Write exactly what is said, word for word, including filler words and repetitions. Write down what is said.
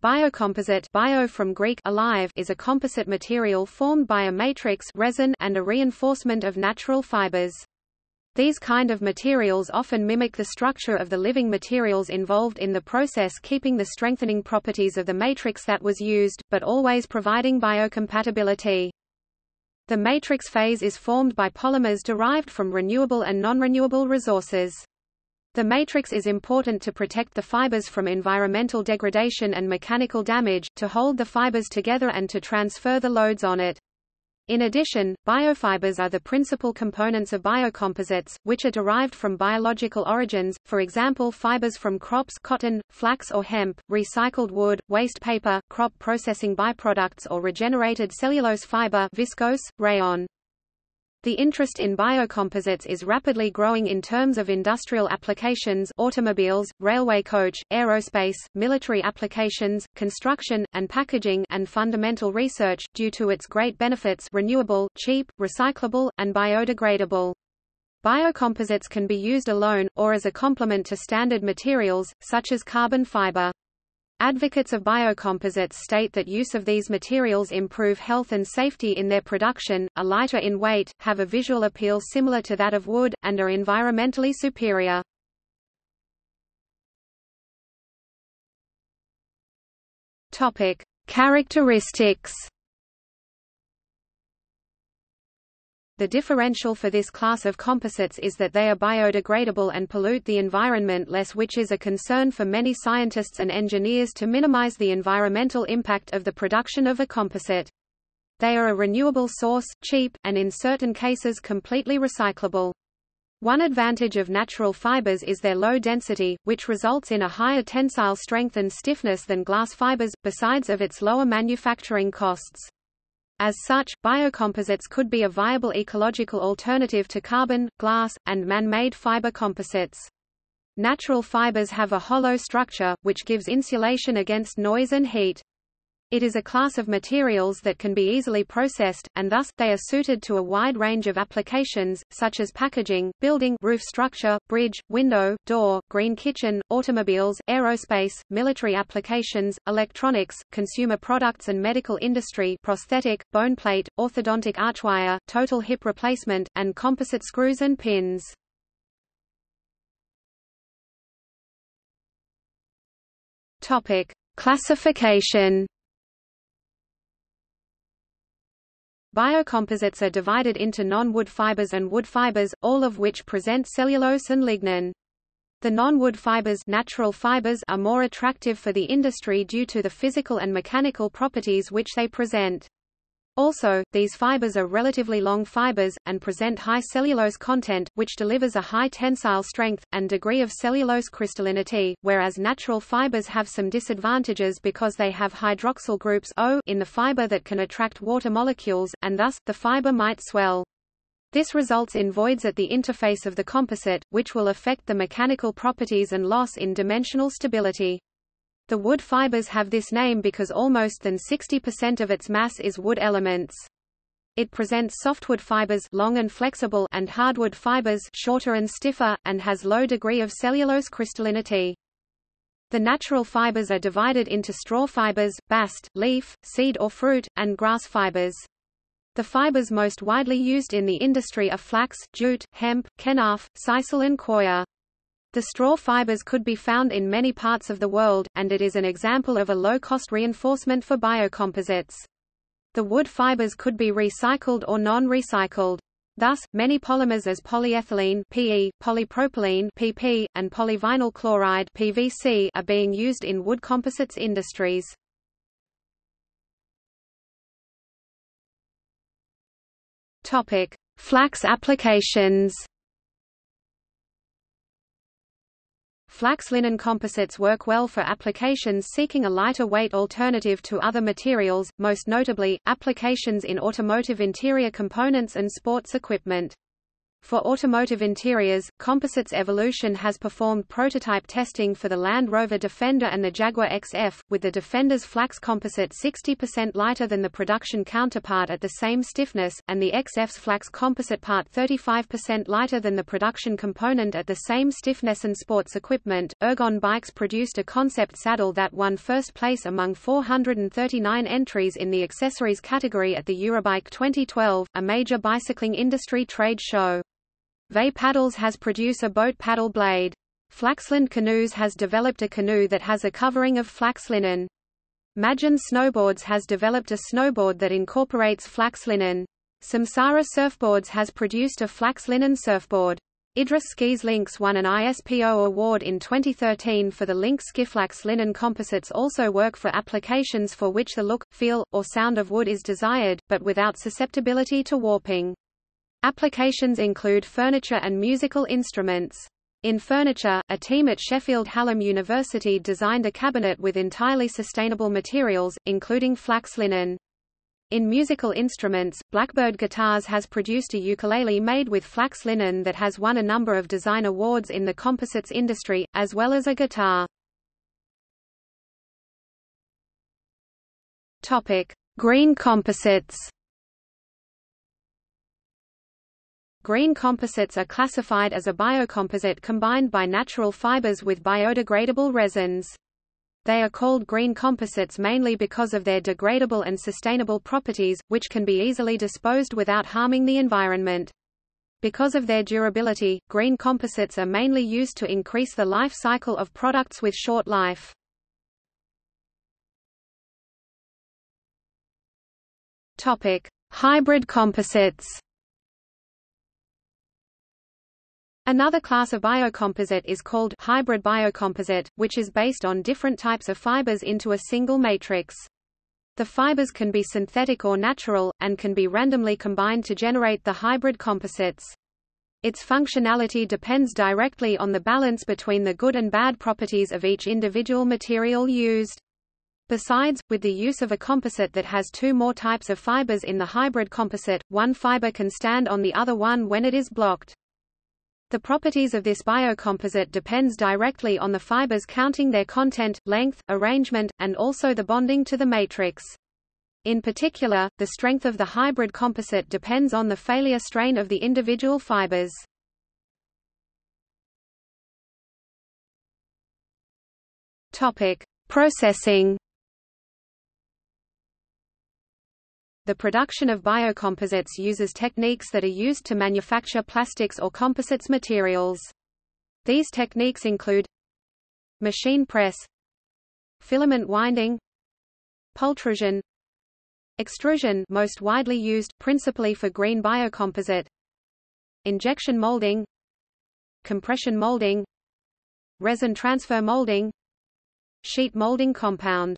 Biocomposite bio from Greek alive is a composite material formed by a matrix resin and a reinforcement of natural fibers. These kind of materials often mimic the structure of the living materials involved in the process, keeping the strengthening properties of the matrix that was used, but always providing biocompatibility. The matrix phase is formed by polymers derived from renewable and non-renewable resources. The matrix is important to protect the fibers from environmental degradation and mechanical damage, to hold the fibers together and to transfer the loads on it. In addition, biofibers are the principal components of biocomposites, which are derived from biological origins, for example fibers from crops, cotton, flax or hemp, recycled wood, waste paper, crop processing byproducts or regenerated cellulose fiber, viscose, rayon. The interest in biocomposites is rapidly growing in terms of industrial applications, automobiles, railway coach, aerospace, military applications, construction, and packaging, and fundamental research, due to its great benefits: renewable, cheap, recyclable, and biodegradable. Biocomposites can be used alone, or as a complement to standard materials, such as carbon fiber. Advocates of biocomposites state that use of these materials improve health and safety in their production, are lighter in weight, have a visual appeal similar to that of wood, and are environmentally superior. Topic: Characteristics. The differential for this class of composites is that they are biodegradable and pollute the environment less, which is a concern for many scientists and engineers to minimize the environmental impact of the production of a composite. They are a renewable source, cheap, and in certain cases completely recyclable. One advantage of natural fibers is their low density, which results in a higher tensile strength and stiffness than glass fibers, besides of its lower manufacturing costs. As such, biocomposites could be a viable ecological alternative to carbon, glass, and man-made fiber composites. Natural fibers have a hollow structure, which gives insulation against noise and heat. It is a class of materials that can be easily processed, and thus, they are suited to a wide range of applications, such as packaging, building, roof structure, bridge, window, door, green kitchen, automobiles, aerospace, military applications, electronics, consumer products and medical industry, prosthetic, bone plate, orthodontic archwire, total hip replacement, and composite screws and pins. Topic: Classification. Biocomposites are divided into non-wood fibers and wood fibers, all of which present cellulose and lignin. The non-wood fibers, natural fibers, are more attractive for the industry due to the physical and mechanical properties which they present. Also, these fibers are relatively long fibers, and present high cellulose content, which delivers a high tensile strength, and degree of cellulose crystallinity, whereas natural fibers have some disadvantages because they have hydroxyl groups O in the fiber that can attract water molecules, and thus, the fiber might swell. This results in voids at the interface of the composite, which will affect the mechanical properties and loss in dimensional stability. The wood fibers have this name because almost than sixty percent of its mass is wood elements. It presents softwood fibers, long and flexible, and hardwood fibers, shorter and stiffer, and has low degree of cellulose crystallinity. The natural fibers are divided into straw fibers, bast, leaf, seed or fruit, and grass fibers. The fibers most widely used in the industry are flax, jute, hemp, kenaf, sisal and coir. The straw fibers could be found in many parts of the world, and it is an example of a low-cost reinforcement for biocomposites. The wood fibers could be recycled or non-recycled. Thus, many polymers as polyethylene (P E), polypropylene (P P), and polyvinyl chloride (P V C) are being used in wood composites industries. Topic: Flax applications. Flax linen composites work well for applications seeking a lighter weight alternative to other materials, most notably, applications in automotive interior components and sports equipment. For automotive interiors, Composites Evolution has performed prototype testing for the Land Rover Defender and the Jaguar X F, with the Defender's flax composite sixty percent lighter than the production counterpart at the same stiffness, and the X F's flax composite part thirty-five percent lighter than the production component at the same stiffness. And sports equipment, Ergon Bikes produced a concept saddle that won first place among four hundred thirty-nine entries in the accessories category at the Eurobike twenty twelve, a major bicycling industry trade show. Vay Paddles has produced a boat paddle blade. Flaxland Canoes has developed a canoe that has a covering of flax linen. Magin Snowboards has developed a snowboard that incorporates flax linen. Samsara Surfboards has produced a flax linen surfboard. Idris Skis Links won an I S P O award in twenty thirteen for the Links Skiflax linen composites also work for applications for which the look, feel, or sound of wood is desired, but without susceptibility to warping. Applications include furniture and musical instruments. In furniture, a team at Sheffield Hallam University designed a cabinet with entirely sustainable materials, including flax linen. In musical instruments, Blackbird Guitars has produced a ukulele made with flax linen that has won a number of design awards in the composites industry, as well as a guitar. Topic: Green composites. Green composites are classified as a biocomposite combined by natural fibers with biodegradable resins. They are called green composites mainly because of their degradable and sustainable properties, which can be easily disposed without harming the environment. Because of their durability, green composites are mainly used to increase the life cycle of products with short life. Topic: Hybrid composites. Another class of biocomposite is called hybrid biocomposite, which is based on different types of fibers into a single matrix. The fibers can be synthetic or natural, and can be randomly combined to generate the hybrid composites. Its functionality depends directly on the balance between the good and bad properties of each individual material used. Besides, with the use of a composite that has two more types of fibers in the hybrid composite, one fiber can stand on the other one when it is blocked. The properties of this biocomposite depends directly on the fibers counting their content, length, arrangement, and also the bonding to the matrix. In particular, the strength of the hybrid composite depends on the failure strain of the individual fibers. Topic: Processing. The production of biocomposites uses techniques that are used to manufacture plastics or composites materials. These techniques include machine press, filament winding, pultrusion, extrusion, most widely used, principally for green biocomposite, injection molding, compression molding, resin transfer molding, sheet molding compound.